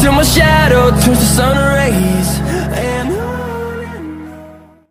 till my shadow